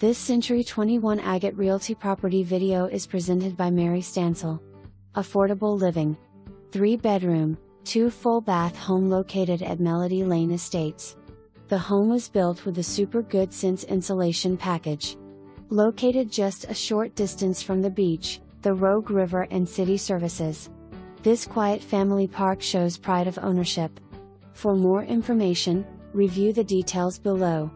This Century 21 Agate Realty property video is presented by Mary Stansell. Affordable living. 3-bedroom, 2-full-bath home located at Melody Lane Estates. The home was built with a Super Good Cents insulation package. Located just a short distance from the beach, the Rogue River and city services. This quiet family park shows pride of ownership. For more information, review the details below.